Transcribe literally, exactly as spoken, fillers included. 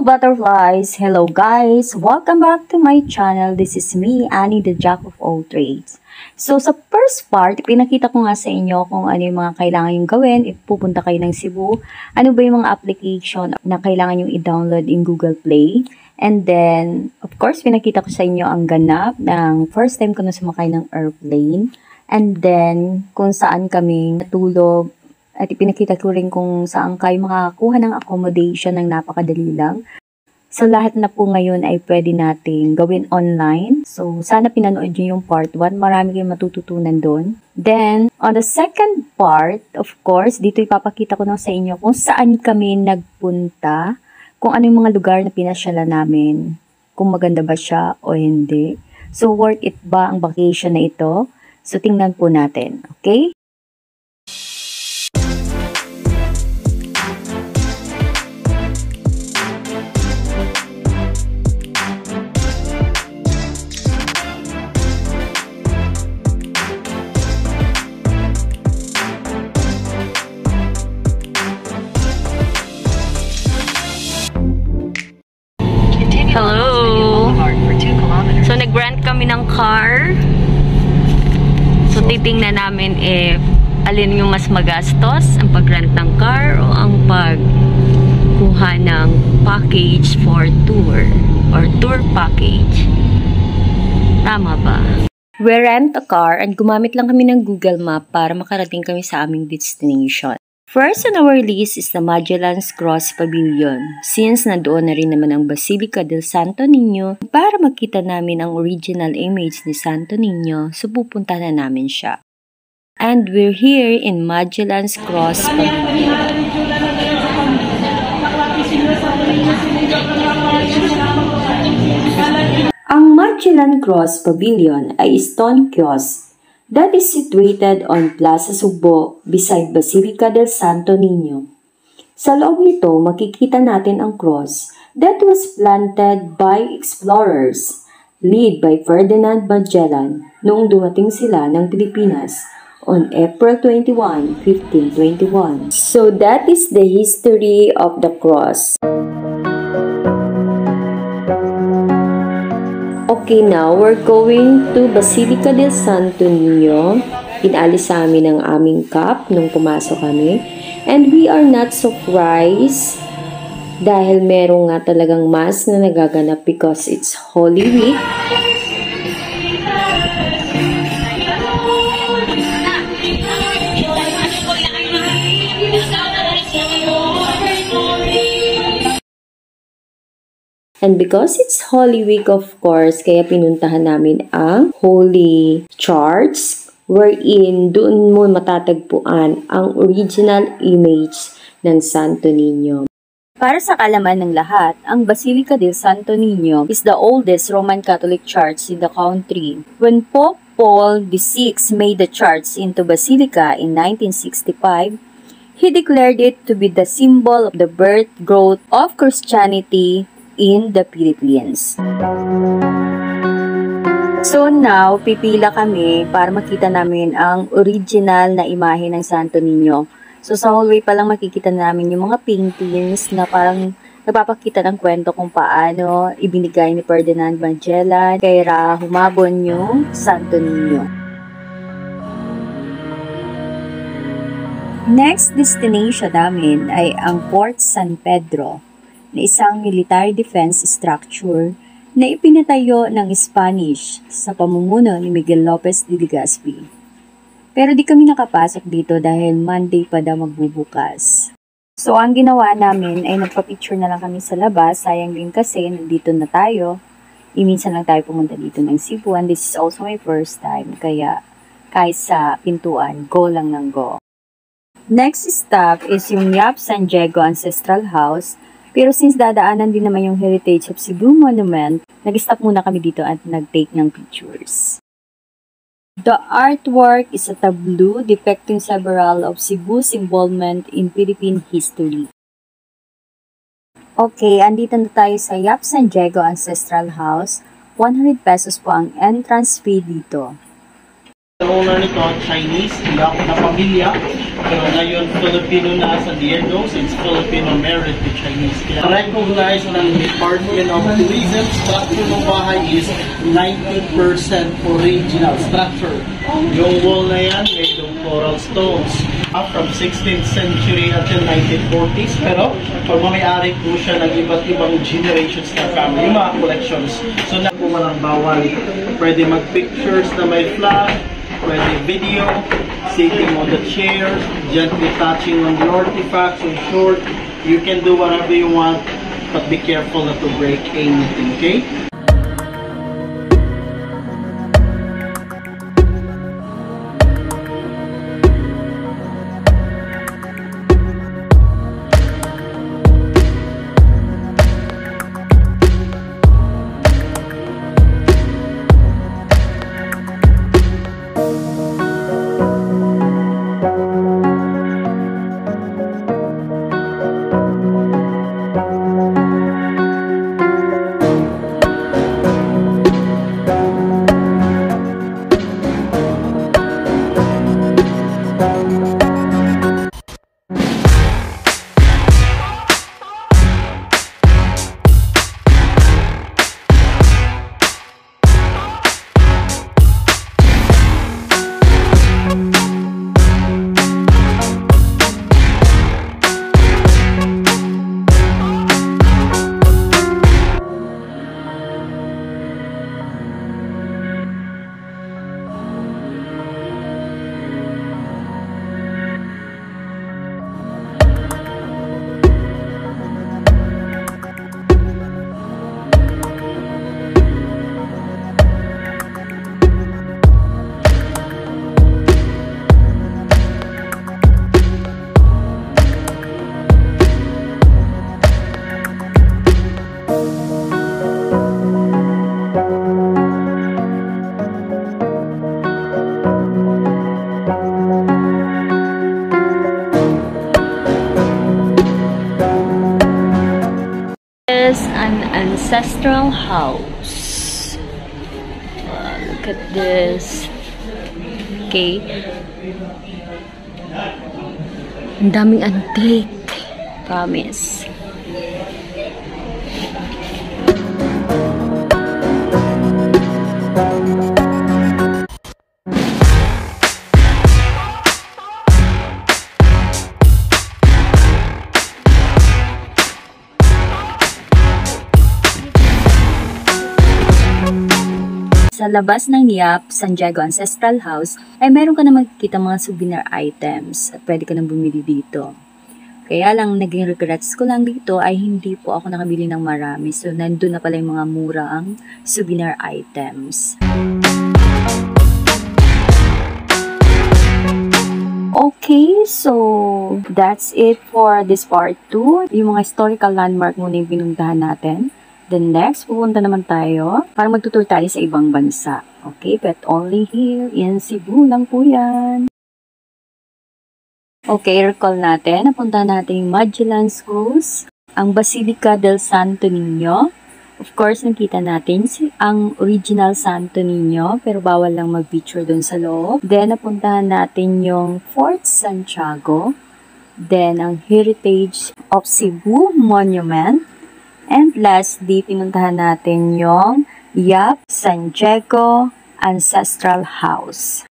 Hello butterflies! Hello guys! Welcome back to my channel. This is me, Annie the Jack of all Trades. So sa first part, pinakita ko nga sa inyo kung ano yung mga kailangan yung gawin if pupunta kayo ng Cebu. Ano ba yung mga application na kailangan yung i-download in Google Play. And then, of course, pinakita ko sa inyo ang ganap ng first time ko na sumakay ng airplane. And then, kung saan kami natulog. At ipinakita ko rin kung saan kayo makakuha ng accommodation ng napakadali lang. So, lahat na po ngayon ay pwede natin gawin online. So, sana pinanood nyo yung part one. Marami kayong matututunan doon. Then, on the second part, of course, dito ipapakita ko na sa inyo kung saan kami nagpunta, kung ano yung mga lugar na pinasyalan namin, kung maganda ba siya o hindi. So, worth it ba ang vacation na ito? So, tingnan po natin. Okay? Hello! So, nag-rent kami ng car. So, titingnan namin if alin yung mas magastos, ang pag-rent ng car o ang pagkuha ng package for tour or tour package. Tama ba? We rent a car and gumamit lang kami ng Google Map para makarating kami sa aming destination. First on our list is the Magellan's Cross Pavilion, since nandoon na rin naman ang Basilica del Santo Niño. Para makita namin ang original image ni Santo Niño, so pupunta na namin siya. And we're here in Magellan's Cross Pavilion. Ang Magellan Cross Pavilion ay stone kiosk that is situated on Plaza Subo beside Basilica del Santo Niño. Sa loob nito, makikita natin ang cross that was planted by explorers led by Ferdinand Magellan noong dumating sila ng Pilipinas on April twenty-first, fifteen twenty-one. So that is the history of the cross. Okay, now we're going to Basilica del Santo Niño. Inalis namin ang aming cup nung pumasok kami. And we are not surprised dahil meron nga talagang mass na nagaganap because it's Holy Week. And because it's Holy Week, of course, kaya pinuntahan namin ang Holy Church wherein doon mo matatagpuan ang original image ng Santo Niño. Para sa kalaman ng lahat, ang Basilica del Santo Niño is the oldest Roman Catholic church in the country. When Pope Paul the sixth made the church into Basilica in nineteen sixty-five, he declared it to be the symbol of the birth, growth of Christianity in the Philippines. So now, pipila kami para makita namin ang original na imahe ng Santo Niño. So sa hallway pa lang makikita namin yung mga paintings na parang nagpapakita ng kwento kung paano ibinigay ni Ferdinand Magellan kay Ra humabon yung Santo Niño. Next destination namin ay ang Fort San Pedro, na isang military defense structure na ipinatayo ng Spanish sa pamumuno ni Miguel Lopez de Legazpi. Pero di kami nakapasok dito dahil Monday pa daw magbubukas. So ang ginawa namin ay nagpa-picture na lang kami sa labas. Sayang din kasi nandito na tayo. Iminsan lang tayo pumunta dito ng Cebu and this is also my first time. Kaya kahit sa pintuan, go lang ng go. Next stop is yung Yap San Diego Ancestral House. Pero since dadaanan din naman yung Heritage of Cebu Monument, nag-stop muna kami dito at nag-take ng pictures. The artwork is a tableau depicting several of Cebu's involvement in Philippine history. Okay, andito na tayo sa Yap San Diego Ancestral House. one hundred pesos po ang entrance fee dito. The owner nito, Chinese, tiyak na pamilya. Pero ngayon, Filipino na sa Diego, so it's Filipino married to Chinese. Kaya recognize ng Department of Tourism, structure ng bahay is ninety percent original structure. Yung wall na yan, may coral stones. Up from sixteenth century until nineteen forties, pero pagmamayari po siya ng iba't ibang generations na family, yung mga collections. So na po walang bawal, pwede mag-pictures na may flag, pwede video, sitting on the chair, gently touching on the artifacts. In short, you can do whatever you want, but be careful not to break anything, okay? Ancestral house. Uh, look at this. Okay. Ang daming antique. Promise. Sa labas ng Yap San Diego Ancestral House ay meron ka na makikita mga souvenir items at pwede ka nang bumili dito. Kaya lang naging regrets ko lang dito ay hindi po ako nakabili ng marami, so nandun na pala yung mga mura ang souvenir items. Okay, so that's it for this part two. Yung mga historical landmark muna yung pinuntahan natin. Then next, pupunta naman tayo para magtutur tayo sa ibang bansa. Okay, but only here in Cebu lang po yan. Okay, recall natin. Napunta natin yung Magellan's Cross, ang Basilica del Santo Niño. Of course, nakita natin ang original Santo Niño, pero bawal lang mag-picture dun sa loob. Then, napuntahan natin yung Fort San Pedro. Then, ang Heritage of Cebu Monument. And lastly, pinuntahan natin yung Yap San Diego Ancestral House.